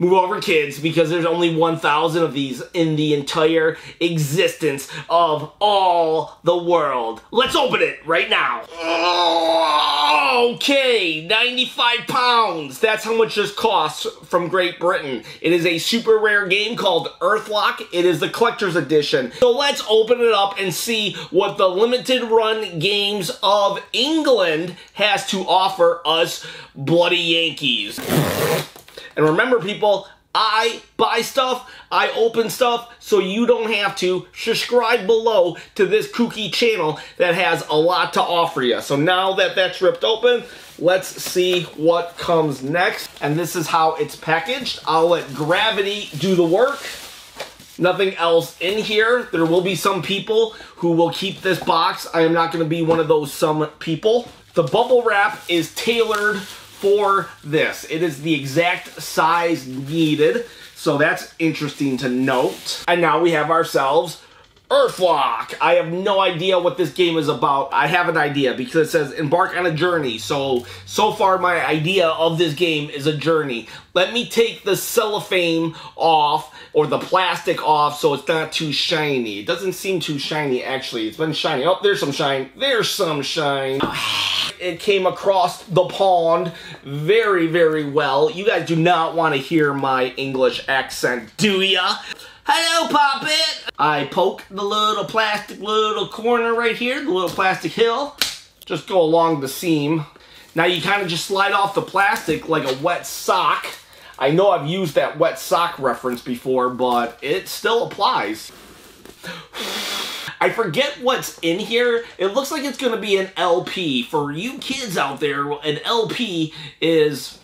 Move over, kids, because there's only 1,000 of these in the entire existence of all the world. Let's open it right now. Okay, 95 pounds. That's how much this costs from Great Britain. It is a super rare game called Earthlock. It is the collector's edition. So let's open it up and see what the Limited Run Games of England has to offer us bloody Yankees. And remember, people, I buy stuff, I open stuff, so you don't have to. Subscribe below to this kooky channel that has a lot to offer you. So now that that's ripped open, let's see what comes next. And this is how it's packaged. I'll let gravity do the work. Nothing else in here. There will be some people who will keep this box. I am not going to be one of those some people. The bubble wrap is tailored for this. It is the exact size needed, so that's interesting to note. And now we have ourselves Earthlock. I have no idea what this game is about. I have an idea because it says embark on a journey. So far my idea of this game is a journey. Let me take the cellophane off, or the plastic off, so it's not too shiny. It doesn't seem too shiny, actually. It's been shiny. Oh, there's some shine. There's some shine. It came across the pond very, very well. You guys do not want to hear my English accent, do ya? Hello, Poppet! I poke the little plastic little corner right here, the little plastic hill. Just go along the seam. Now you kind of just slide off the plastic like a wet sock. I know I've used that wet sock reference before, but it still applies. I forget what's in here. It looks like it's going to be an LP. For you kids out there, an LP is...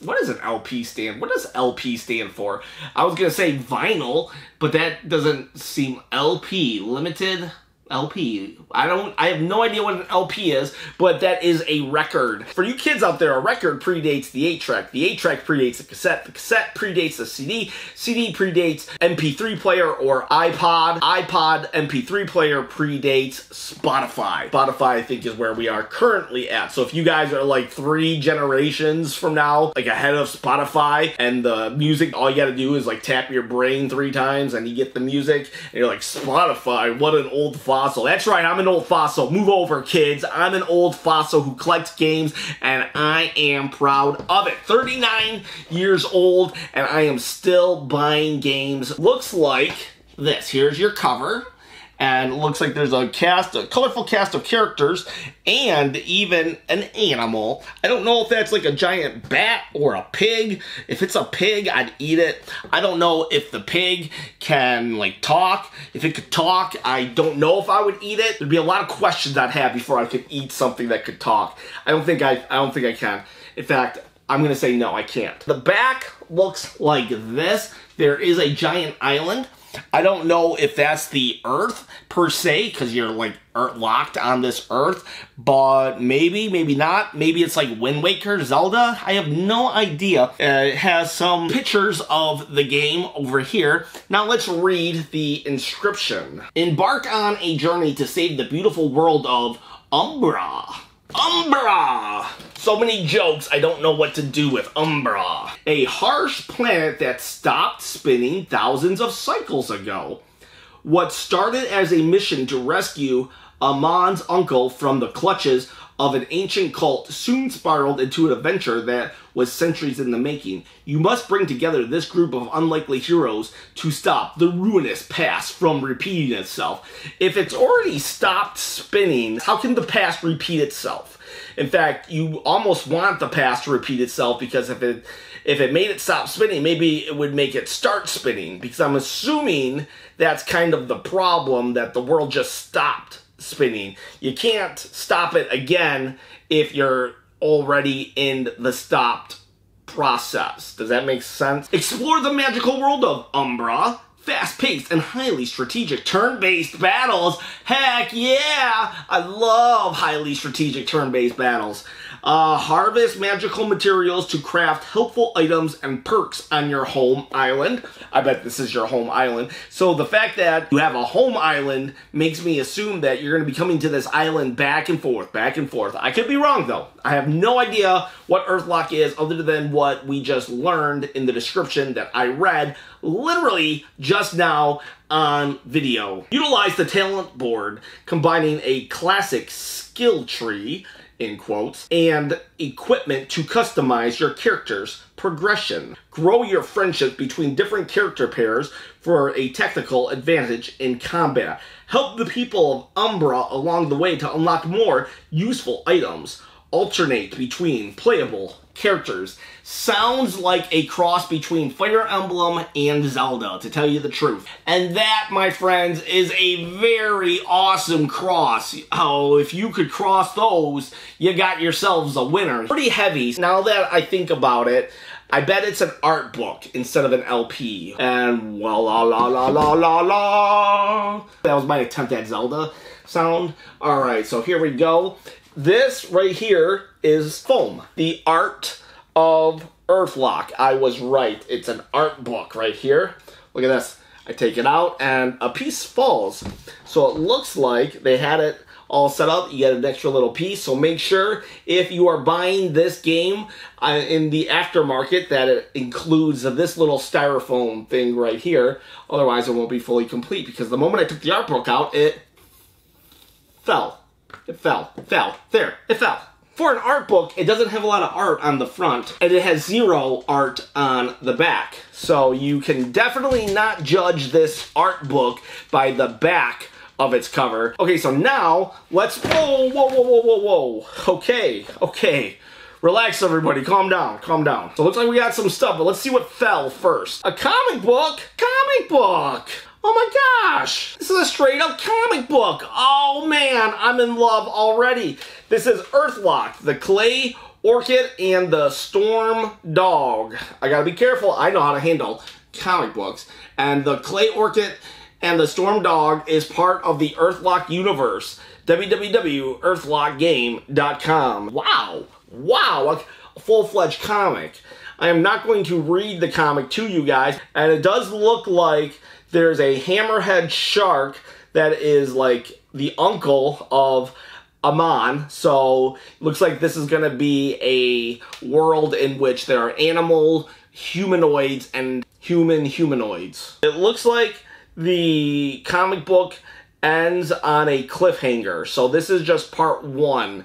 What does an LP stand? What does LP stand for? I was going to say vinyl, but that doesn't seem... LP, limited... LP. I have no idea what an LP is, but that is a record. For you kids out there, a record predates the 8-track. The 8-track predates the cassette predates the CD, CD predates MP3 player or iPod, iPod MP3 player predates Spotify. Spotify, I think, is where we are currently at. So if you guys are like 3 generations from now, like ahead of Spotify and the music, all you gotta do is like tap your brain 3 times and you get the music, and you're like, Spotify, what an old file. That's right, I'm an old fossil. Move over, kids. I'm an old fossil who collects games, and I am proud of it. 39 years old, and I am still buying games. Looks like this. Here's your cover, and it looks like there's a colorful cast of characters, and even an animal. I don't know if that's like a giant bat or a pig. If it's a pig, I'd eat it. I don't know if the pig can like talk. If it could talk, I don't know if I would eat it. There'd be a lot of questions I'd have before I could eat something that could talk. I don't think I can. In fact, I'm gonna say no, I can't. The back looks like this. There is a giant island. I don't know if that's the Earth per se, because you're like locked on this Earth, but maybe, maybe not. Maybe it's like Wind Waker, Zelda. I have no idea. It has some pictures of the game over here. Now let's read the inscription. Embark on a journey to save the beautiful world of Umbra. Umbra! So many jokes, I don't know what to do with Umbra. A harsh planet that stopped spinning thousands of cycles ago. What started as a mission to rescue Amon's uncle from the clutches of an ancient cult soon spiraled into an adventure that was centuries in the making. You must bring together this group of unlikely heroes to stop the ruinous past from repeating itself. If it's already stopped spinning, how can the past repeat itself? In fact, you almost want the past to repeat itself, because if it made it stop spinning, maybe it would make it start spinning, because I'm assuming that's kind of the problem, that the world just stopped spinning. You can't stop it again if you're already in the stopped process. Does that make sense? Explore the magical world of Umbra. fast-paced and highly strategic turn-based battles. Heck yeah! I love highly strategic turn-based battles. Harvest magical materials to craft helpful items and perks on your home island. I bet this is your home island. So the fact that you have a home island makes me assume that you're going to be coming to this island back and forth, back and forth. I could be wrong, though. I have no idea what Earthlock is other than what we just learned in the description that I read literally just now on video. Utilize the talent board, combining a classic skill tree, in quotes, and equipment to customize your character's progression. Grow your friendship between different character pairs for a tactical advantage in combat. Help the people of Umbra along the way to unlock more useful items. Alternate between playable characters. Sounds like a cross between Fire Emblem and Zelda, to tell you the truth. And that, my friends, is a very awesome cross. Oh, if you could cross those, you got yourselves a winner. Pretty heavy. Now that I think about it, I bet it's an art book instead of an LP. And well, la la la la la la. That was my attempt at Zelda sound. Alright, so here we go. This right here is foam. The Art of Earthlock. I was right. It's an art book right here. Look at this. I take it out and a piece falls. So it looks like they had it all set up. You get an extra little piece. So make sure if you are buying this game in the aftermarket that it includes this little styrofoam thing right here. Otherwise it won't be fully complete, because the moment I took the art book out, it fell. It fell. Fell. There. It fell. For an art book, it doesn't have a lot of art on the front, and it has zero art on the back. So you can definitely not judge this art book by the back of its cover. Okay, so now, let's... Whoa, whoa, whoa, whoa, whoa, whoa. Okay, okay. Relax, everybody. Calm down. Calm down. So it looks like we got some stuff, but let's see what fell first. A comic book? Comic book! Oh my gosh! This is a straight up comic book! Oh man, I'm in love already! This is Earthlock, the Clay Orchid and the Storm Dog. I gotta be careful, I know how to handle comic books. And the Clay Orchid and the Storm Dog is part of the Earthlock universe. www.earthlockgame.com. Wow! Wow! A full-fledged comic. I am not going to read the comic to you guys, and it does look like there's a hammerhead shark that is like the uncle of Amon. So looks like this is going to be a world in which there are animal humanoids and human humanoids. It looks like the comic book ends on a cliffhanger. So this is just part one.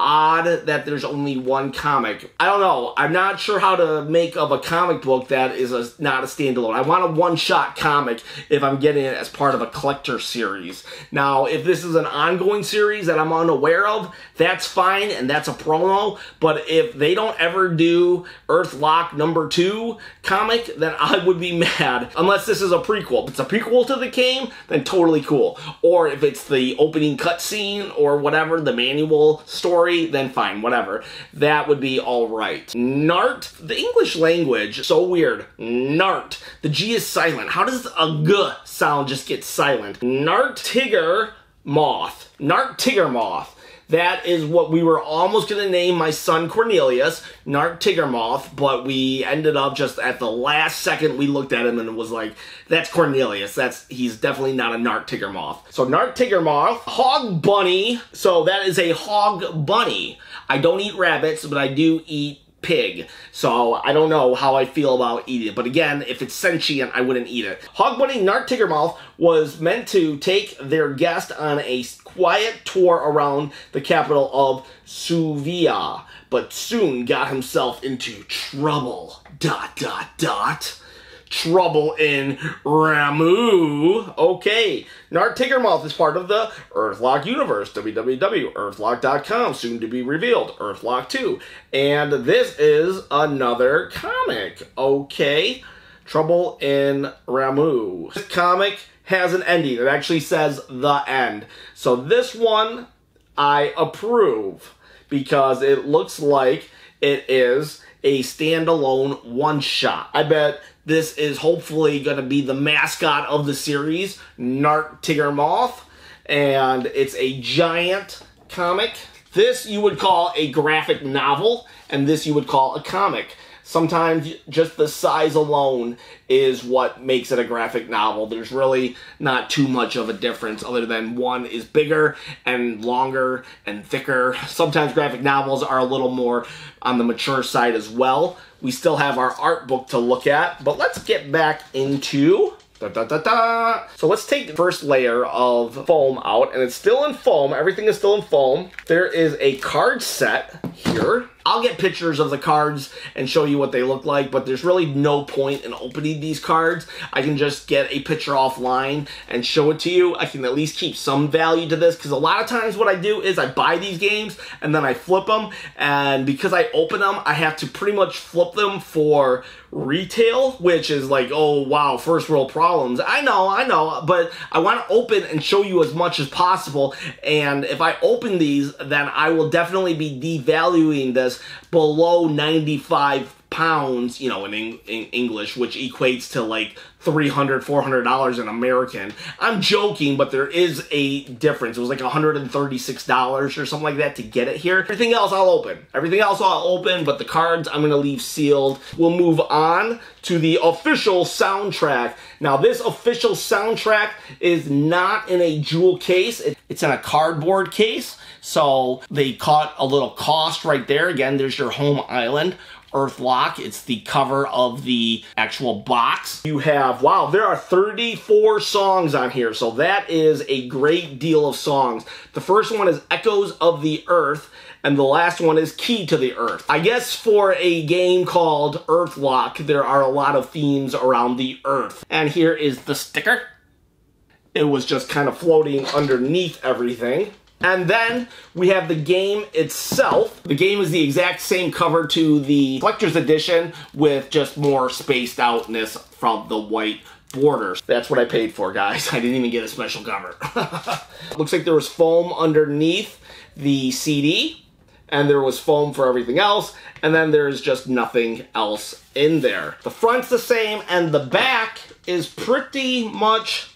Odd that there's only one comic. I don't know. I'm not sure how to make of a comic book that is not a standalone. I want a one-shot comic if I'm getting it as part of a collector series. Now, if this is an ongoing series that I'm unaware of, that's fine, and that's a promo. But if they don't ever do Earthlock number 2 comic, then I would be mad. Unless this is a prequel. If it's a prequel to the game, then totally cool. Or if it's the opening cutscene or whatever, the manual story, then fine, whatever. That would be alright. Nart, the English language, so weird. Nart. The G is silent. How does a G sound just get silent? Nart Tigermoth. Nart Tigermoth. That is what we were almost going to name my son Cornelius, Nart Tigermoth, but we ended up just at the last second we looked at him and it was like, that's Cornelius, he's definitely not a Nart Tigermoth. So Nart Tigermoth, Hogbunny, so that is a Hogbunny. I don't eat rabbits, but I do eat pig, so I don't know how I feel about eating it, but again, if it's sentient, I wouldn't eat it. Hogbunny Nart Tigermoth was meant to take their guest on a quiet tour around the capital of Suvia, but soon got himself into trouble, ... Trouble in Ramu. Okay, Nart Tigermoth is part of the Earthlock universe, www.earthlock.com, soon to be revealed, Earthlock 2. And this is another comic, okay? Trouble in Ramu. This comic has an ending. It actually says the end. So this one I approve because it looks like it is a standalone one-shot. I bet this is hopefully going to be the mascot of the series, Nart Tigermoth, and it's a giant comic. This you would call a graphic novel, and this you would call a comic. Sometimes just the size alone is what makes it a graphic novel. There's really not too much of a difference other than one is bigger and longer and thicker. Sometimes graphic novels are a little more on the mature side as well. We still have our art book to look at, but let's get back into... So let's take the first layer of foam out, and it's still in foam. Everything is still in foam. There is a card set here. I'll get pictures of the cards and show you what they look like, but there's really no point in opening these cards. I can just get a picture offline and show it to you. I can at least keep some value to this, because a lot of times what I do is I buy these games and then I flip them, and because I open them, I have to pretty much flip them for retail, which is like, oh wow, first world problems. I know, but I want to open and show you as much as possible, and if I open these, then I will definitely be devaluing this below 95 pounds, you know, in English, which equates to like $300, $400 in American. I'm joking, but there is a difference. It was like $136 or something like that to get it here. Everything else I'll open. Everything else I'll open, but the cards I'm going to leave sealed. We'll move on to the official soundtrack. Now, this official soundtrack is not in a jewel case. It's in a cardboard case, so they caught a little cost right there. Again, there's your home island. Earthlock. It's the cover of the actual box. You have, wow, there are 34 songs on here, so that is a great deal of songs. The first one is Echoes of the Earth, and the last one is Key to the Earth. I guess for a game called Earthlock, there are a lot of themes around the Earth. And here is the sticker. It was just kind of floating underneath everything. And then we have the game itself. The game is the exact same cover to the collector's edition with just more spaced outness from the white borders. That's what I paid for, guys. I didn't even get a special cover. Looks like there was foam underneath the CD, and there was foam for everything else, and then there's just nothing else in there. The front's the same, and the back is pretty much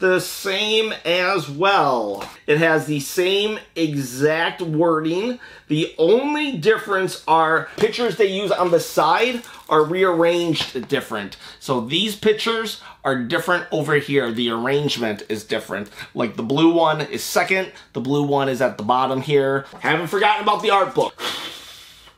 the same as well. It has the same exact wording. The only difference are pictures they use on the side are rearranged different. So these pictures are different over here. The arrangement is different. Like the blue one is second, the blue one is at the bottom here. Haven't forgotten about the art book.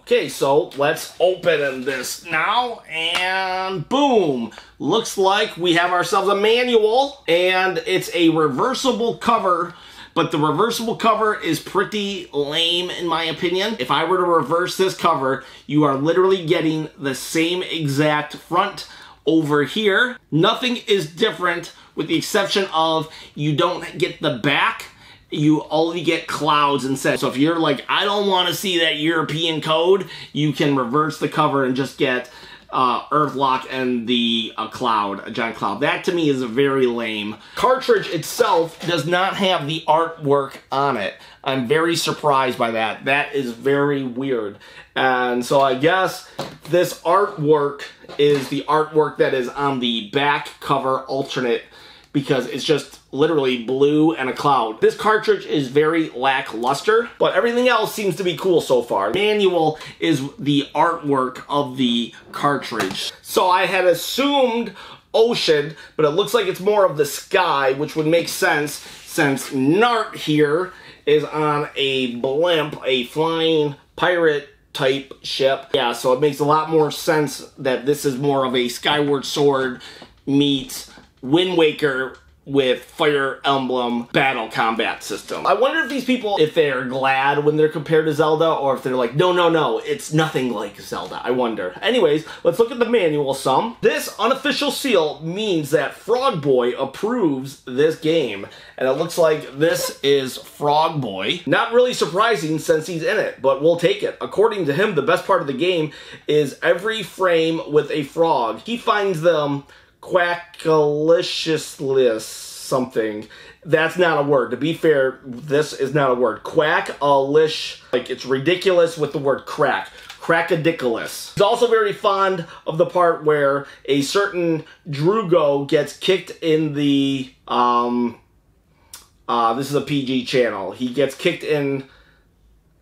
Okay, so let's open this now, and boom! Looks like we have ourselves a manual, and it's a reversible cover, but the reversible cover is pretty lame in my opinion. If I were to reverse this cover, you are literally getting the same exact front over here. Nothing is different with the exception of you don't get the back. You only get clouds instead. So if you're like, I don't want to see that European code, you can reverse the cover and just get Earthlock and the cloud, a giant cloud. That to me is very lame. Cartridge itself does not have the artwork on it. I'm very surprised by that. That is very weird. And so I guess this artwork is the artwork that is on the back cover alternate, because it's just literally blue and a cloud. This cartridge is very lackluster, but everything else seems to be cool so far. Manual is the artwork of the cartridge. So I had assumed ocean, but it looks like it's more of the sky, which would make sense since Nart here is on a blimp, a flying pirate type ship. Yeah, so it makes a lot more sense that this is more of a Skyward Sword meets Wind Waker with Fire Emblem battle combat system. I wonder if these people, if they're glad when they're compared to Zelda, or if they're like, no, it's nothing like Zelda. I wonder. Anyways, let's look at the manual some. This unofficial seal means that Frog Boy approves this game, and it looks like this is Frog Boy. Not really surprising since he's in it, but we'll take it. According to him, the best part of the game is every frame with a frog. He finds them quackalicious something. That's not a word. To be fair, this is not a word. Quackalish. Like, it's ridiculous with the word crack. Crackadiculus. He's also very fond of the part where a certain Drugo gets kicked in the, this is a PG channel. He gets kicked in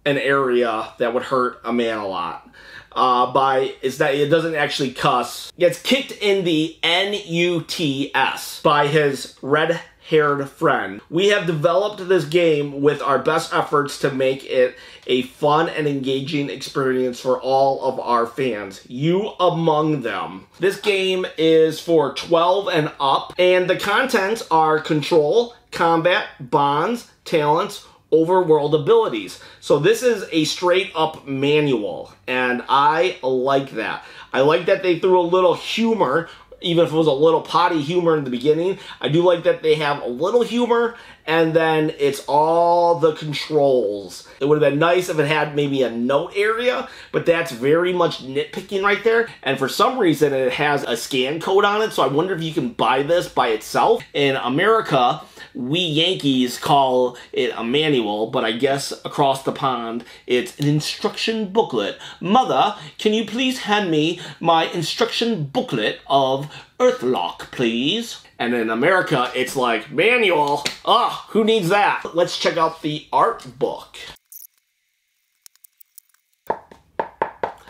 an area that would hurt a man a lot. It doesn't actually cuss. Gets kicked in the N-U-T-S by his red-haired friend. We have developed this game with our best efforts to make it a fun and engaging experience for all of our fans, you among them. This game is for 12 and up, and the contents are control, combat, bonds, talents, overworld abilities. So this is a straight up manual, and I like that. I like that they threw a little humor, even if it was a little potty humor in the beginning. I do like that they have a little humor, and then it's all the controls. It would have been nice if it had maybe a note area, but that's very much nitpicking right there. And for some reason, it has a scan code on it, so I wonder if you can buy this by itself. In America, we Yankees call it a manual, but I guess across the pond, it's an instruction booklet. Mother, can you please hand me my instruction booklet of Earthlock, please? And in America, it's like, manual? Ugh, who needs that? Let's check out the art book.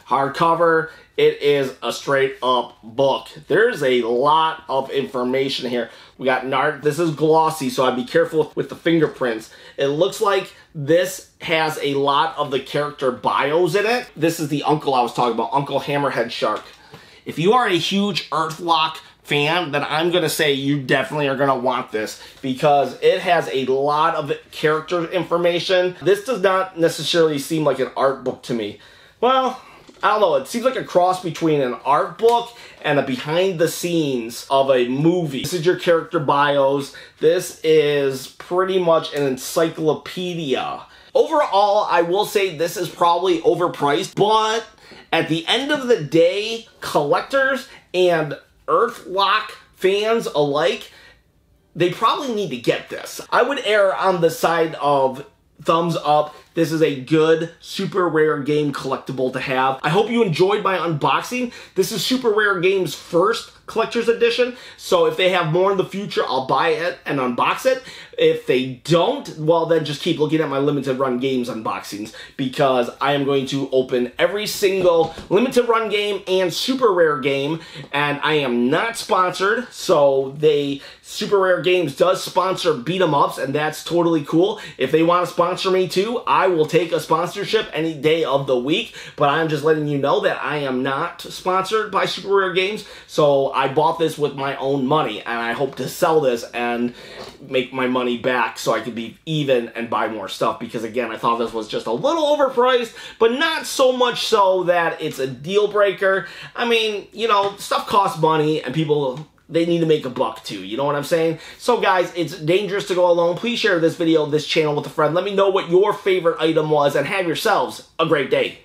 Hardcover. It is a straight up book. There's a lot of information here. We got Nart. This is glossy, so I'd be careful with the fingerprints. It looks like this has a lot of the character bios in it. This is the uncle I was talking about, Uncle Hammerhead Shark. If you are a huge Earthlock fan, then I'm going to say you definitely are going to want this because it has a lot of character information. This does not necessarily seem like an art book to me. Well, I don't know. It seems like a cross between an art book and a behind the scenes of a movie. This is your character bios. This is pretty much an encyclopedia. Overall, I will say this is probably overpriced, but at the end of the day, collectors and Earthlock fans alike, they probably need to get this. I would err on the side of thumbs up. This is a good Super Rare Game collectible to have. I hope you enjoyed my unboxing. This is Super Rare Games' first collector's edition, so if they have more in the future, I'll buy it and unbox it. If they don't, well then just keep looking at my Limited Run Games unboxings because I am going to open every single Limited Run game and Super Rare game, and I am not sponsored, so they Super Rare Games does sponsor beat 'em ups, and that's totally cool. If they want to sponsor me too, I will take a sponsorship any day of the week, but I'm just letting you know that I am not sponsored by Super Rare Games, so I bought this with my own money, and I hope to sell this and make my money back so I could be even and buy more stuff because, again, I thought this was just a little overpriced, but not so much so that it's a deal breaker. I mean, you know, stuff costs money, and people, they need to make a buck too, you know what I'm saying? So guys, it's dangerous to go alone. Please share this video, this channel with a friend. Let me know what your favorite item was, and have yourselves a great day.